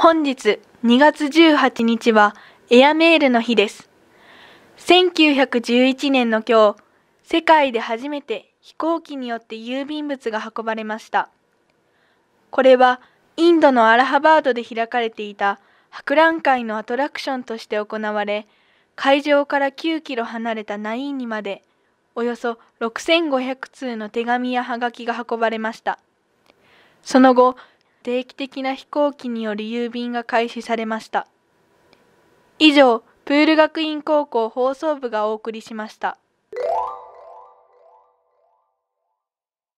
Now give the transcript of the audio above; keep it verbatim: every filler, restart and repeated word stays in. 本日にがつじゅうはちにちはエアメールの日です。せんきゅうひゃくじゅういちねんの今日、世界で初めて飛行機によって郵便物が運ばれました。これはインドのアラハバードで開かれていた博覧会のアトラクションとして行われ、会場からきゅうキロ離れたナイーニまで、およそろくせんごひゃくつうの手紙やはがきが運ばれました。その後、定期的な飛行機による郵便が開始されました。以上、プール学院高校放送部がお送りしました。